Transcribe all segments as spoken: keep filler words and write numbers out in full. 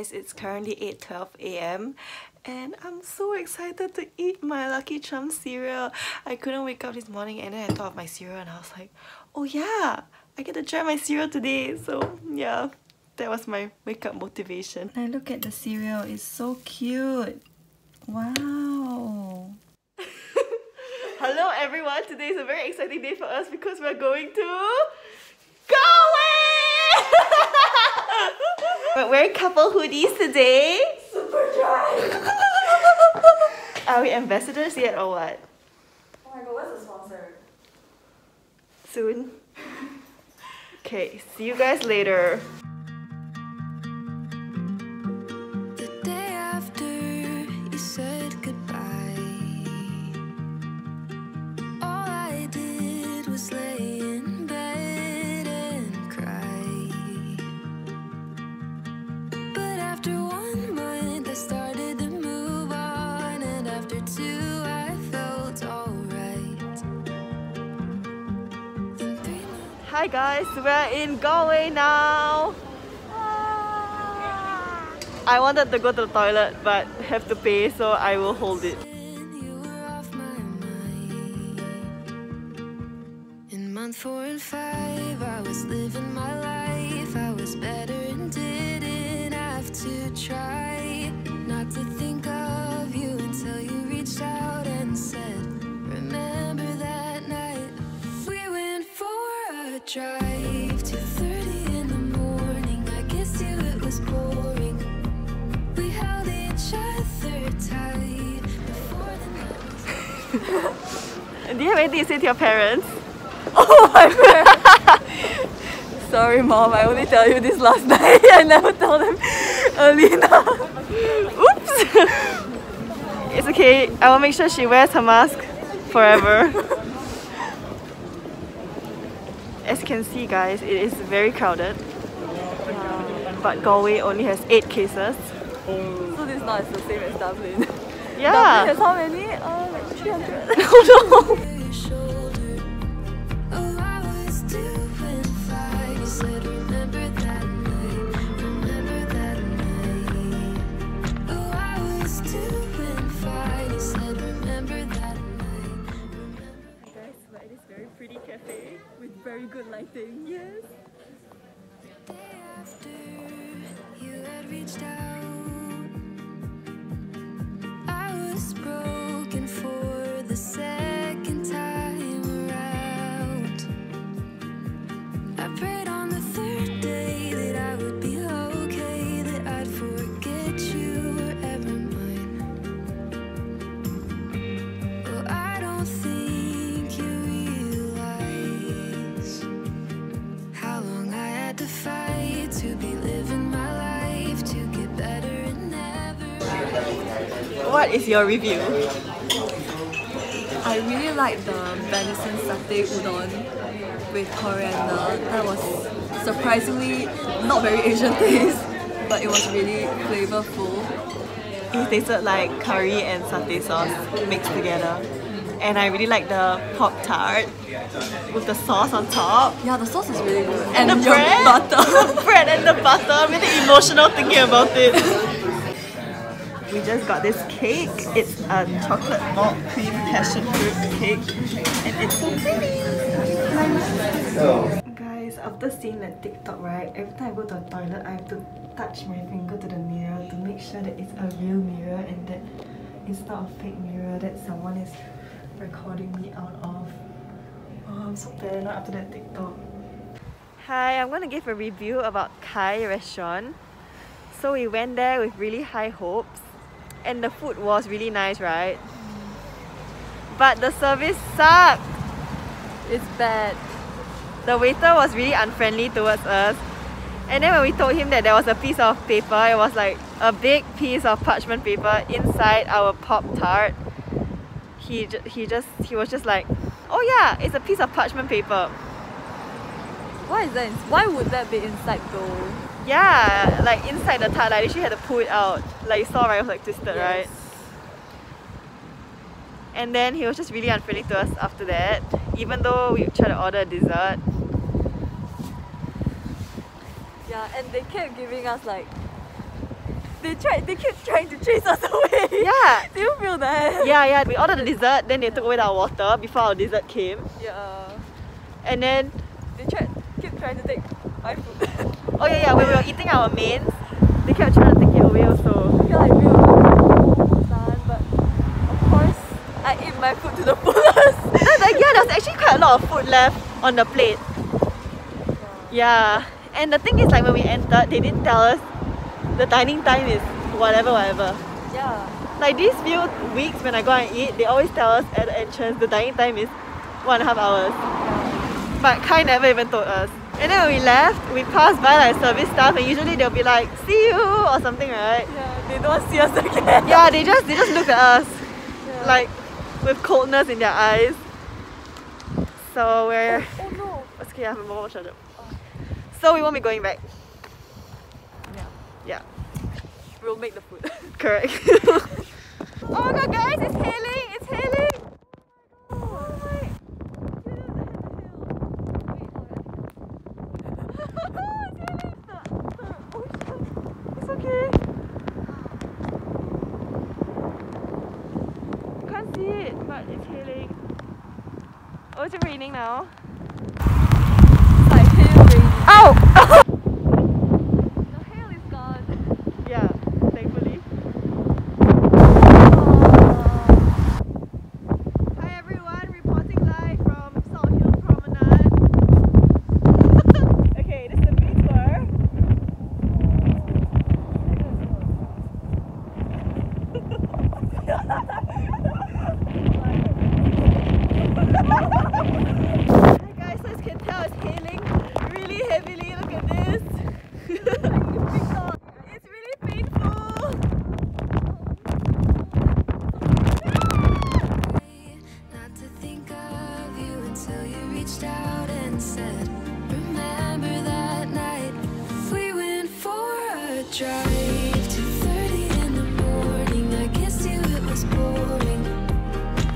guys, it's currently eight twelve a m and I'm so excited to eat my Lucky Charms cereal. I couldn't wake up this morning and then I thought of my cereal and I was like, oh yeah, I get to try my cereal today. So yeah, that was my wake up motivation. And look at the cereal, it's so cute. Wow. Hello everyone, today is a very exciting day for us because we're going to Galway! We're wearing couple hoodies today. Super dry! Are we ambassadors yet or what? Oh my god, what's the sponsor? Soon. Okay, see you guys later. Hi guys, we're in Galway now. Ah. I wanted to go to the toilet but have to pay, so I will hold it. In month four and five, I was living my life. I was better and didn't have to try not to think of you until you reached out and said, remember that night we went for a drive to two thirty in the morning. I guess you, it was boring. We held each other tight before the night. Do you have anything to say to your parents? Oh my god! Sorry mom, I only tell you this last night. I never tell them early now. Oops! It's okay, I will make sure she wears her mask forever. As you can see guys, it is very crowded, uh, but Galway only has eight cases. So this is not the same as Dublin. Yeah! Dublin has how many? Uh, like three hundred. Oh no! Very good lighting, yes. The day after you had reached out, I was broken for the second time around. I prayed on the third day that I would be okay, that I'd forget you were ever mine. Well, I don't think to be living my life, to get better and never. What is your review? I really like the venison satay udon with coriander. That was surprisingly not very Asian taste, but it was really flavorful. It tasted like curry and satay sauce mixed together. And I really like the Pop-Tart with the sauce on top. Yeah, the sauce is really good. And, and the bread, butter. The bread and the butter. I'm really emotional thinking about it. We just got this cake. It's a chocolate malt cream passion fruit cake, and it's so pretty. Guys, after seeing that TikTok, right? Every time I go to the toilet, I have to touch my finger to the mirror to make sure that it's a real mirror and that it's not a fake mirror that someone is recording me out of. Oh, I'm so paranoid after that TikTok. Hi, I'm gonna give a review about Kai Restaurant. So we went there with really high hopes, and the food was really nice, right? But the service sucked. It's bad. The waiter was really unfriendly towards us, and then when we told him that there was a piece of paper, it was like a big piece of parchment paper inside our Pop-Tart. He, he just he was just like, oh yeah, it's a piece of parchment paper. Why is that? Why would that be inside though? Yeah, like inside the tart, like she had to pull it out. Like you saw, right? It was like twisted, yes. Right? And then he was just really unfriendly to us after that, even though we tried to order a dessert. Yeah, and they kept giving us like they tried, they kept trying to chase us away. Yeah. Do you feel that? Yeah, yeah. We ordered the dessert, then they took away our water before our dessert came. Yeah. And then they tried, kept trying to take my food. Oh yeah, yeah. When we were eating our mains, they kept trying to take it away also. I feel like we were done, but of course I ate my food to the fullest. Like, yeah, there was actually quite a lot of food left on the plate. Yeah. Yeah. And the thing is, like, when we entered, they didn't tell us the dining time is whatever, whatever. Yeah. Like these few weeks when I go and eat, they always tell us at the entrance the dining time is one and a half hours. Yeah. But Kai never even told us. And then when we left, we passed by like service staff, and usually they'll be like, "See you" or something, right? Yeah. They don't see us again. Yeah. They just they just look at us, yeah, like with coldness in their eyes. So we're. Oh, oh no. It's okay. I have a moment. Shut up. So we won't be going back. Yeah. Yeah. We'll make the food. Correct. Oh my god, guys, it's hailing! It's hailing! Oh my. It's okay. You can't see it, but it's hailing. Oh, is it raining now? Ow! The hail is gone. Yeah, thankfully. Uh, Hi everyone, reporting live from Salt Hill Promenade. Okay, this is a mini tour. Hi guys, so as you can tell, it's hailing really heavily. Look at this. It looks like you picked on. It's really painful. Not to think of you until you reached out and said, "Remember that night we went for a drive to thirty in the morning. I guess you it was boring.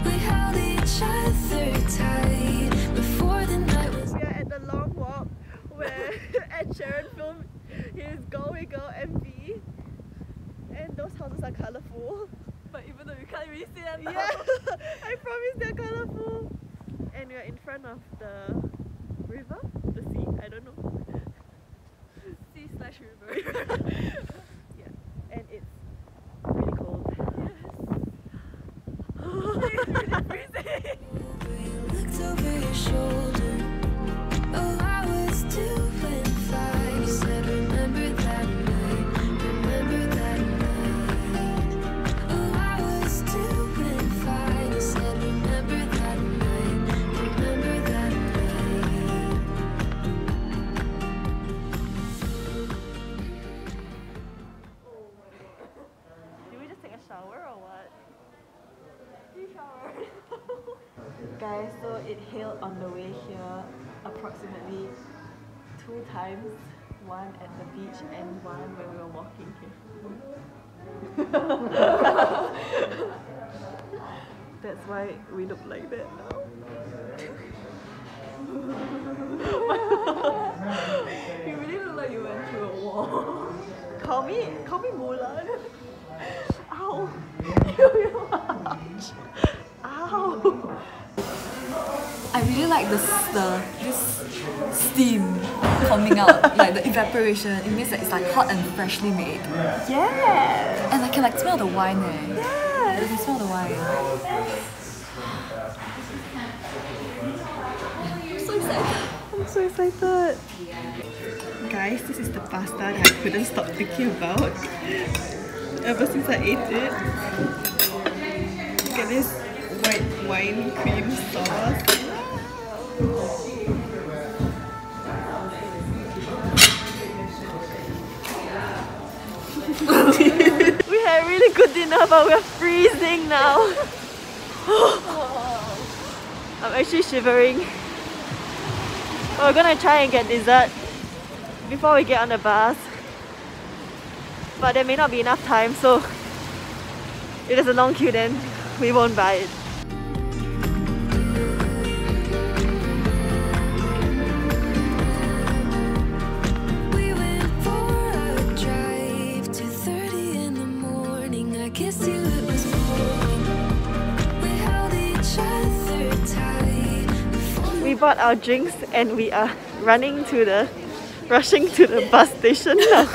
We held each other tight before the night was." We are at the long walk where Ed Sheeran filmed his Galway Girl M V, and those houses are colourful, but even though you can't really see them now. Yeah, I promise they're colourful. And we're in front of the river, the sea, I don't know. Sea slash river. Yeah, and it's really cold. Yes. It's really freezing. We looked over your shoulder. Oh, I was too fine. You said, "Remember that night, remember that night." Oh, I was too fine. You said, "Remember that night, remember that night." Oh my god. Did we just take a shower or what? We showered. Guys, so it hailed on the way here. Approximately two times, one at the beach and one when we were walking here. That's why we look like that now. You really look like you went through a wall. Call me, call me Mulan. Ow! Ow! I really like the, the this steam coming out, like the evaporation. It means that it's like hot and freshly made. Yeah. And I can like smell the wine there. Yeah. I can smell the wine. I'm so excited. I'm so excited. Guys, this is the pasta that I couldn't stop thinking about ever since I ate it. Look at this white wine cream sauce. We had really good dinner, but we're freezing now. I'm actually shivering. We're gonna try and get dessert before we get on the bus, but there may not be enough time, so if there's a long queue then we won't buy it. We went for a drive to thirty. bought our drinks and we are running to the, rushing to the bus station now.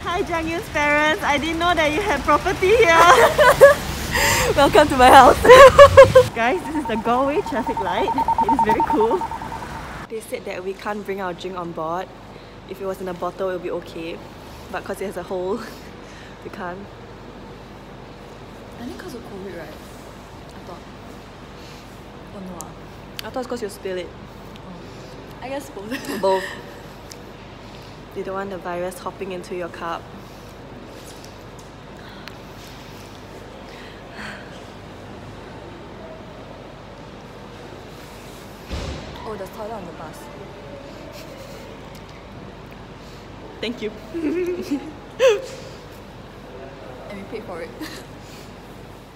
Hi Jiang Yu's parents, I didn't know that you had property here. Welcome to my house. Guys, this is the Galway traffic light. It is very cool. They said that we can't bring our drink on board. If it was in a bottle, it would be okay. But because it has a hole, we can't. I think because of COVID, right? I thought. Oh no. I thought it's because you'll spill it. Oh. I guess both. Both. You don't want the virus hopping into your cup. Oh, there's toilet on the bus. Thank you. And we paid for it.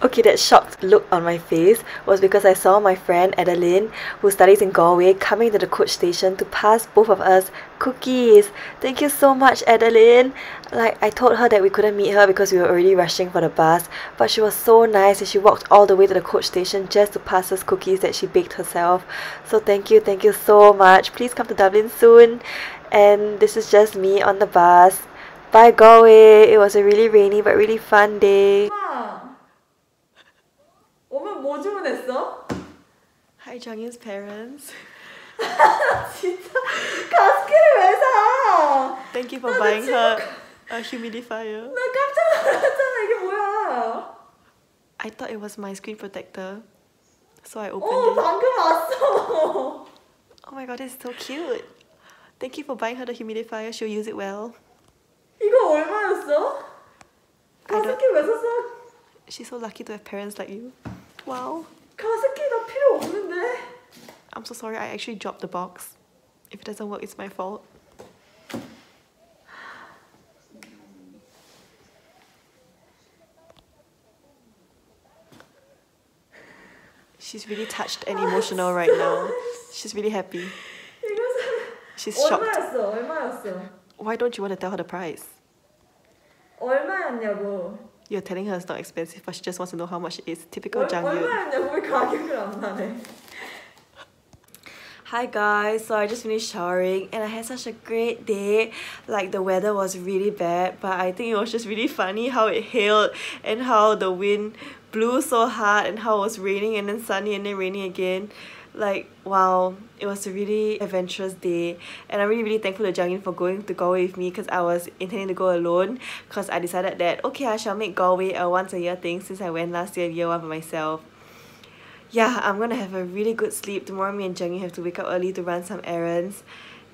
Okay, that shocked look on my face was because I saw my friend Adeline, who studies in Galway, coming to the coach station to pass both of us cookies. Thank you so much, Adeline. Like, I told her that we couldn't meet her because we were already rushing for the bus, but she was so nice and she walked all the way to the coach station just to pass us cookies that she baked herself. So thank you, thank you so much. Please come to Dublin soon. And this is just me on the bus. Bye Galway. It was a really rainy but really fun day. Hi Jiang Yu's parents. Thank you for buying her a humidifier. I thought it was my screen protector, so I opened it. Oh my god, it's so cute. Thank you for buying her the humidifier, she'll use it well. I don't... She's so lucky to have parents like you. Wow. I'm so sorry, I actually dropped the box. If it doesn't work, it's my fault. She's really touched and emotional right now. She's really happy. She's shocked. Why don't you want to tell her the price? You're telling her it's not expensive, but she just wants to know how much it is. Typical Jiang Yu. Hi guys, so I just finished showering and I had such a great day. Like, the weather was really bad, but I think it was just really funny how it hailed and how the wind blew so hard and how it was raining and then sunny and then raining again. Like, wow, it was a really adventurous day and I'm really really thankful to Jiang Yu for going to Galway with me, because I was intending to go alone, because I decided that okay, I shall make Galway a once a year thing since I went last year year one by myself. Yeah, I'm gonna have a really good sleep. Tomorrow me and Jiang Yu have to wake up early to run some errands.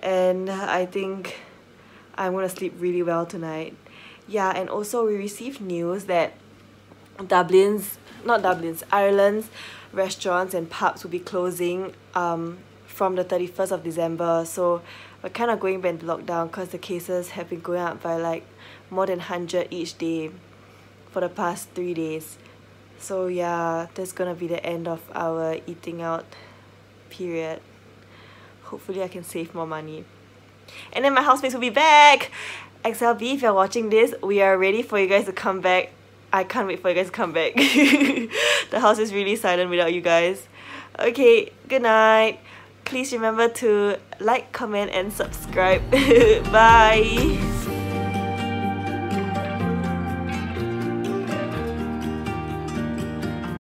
And I think I'm gonna sleep really well tonight. Yeah, and also we received news that Dublin's, not Dublin's, Ireland's restaurants and pubs will be closing um, from the thirty-first of December. So we're kind of going back into lockdown because the cases have been going up by like more than one hundred each day for the past three days. So yeah, that's gonna be the end of our eating out period. Hopefully I can save more money. And then my housemates will be back! X L B, if you're watching this, we are ready for you guys to come back. I can't wait for you guys to come back. The house is really silent without you guys. Okay, good night. Please remember to like, comment and subscribe. Bye!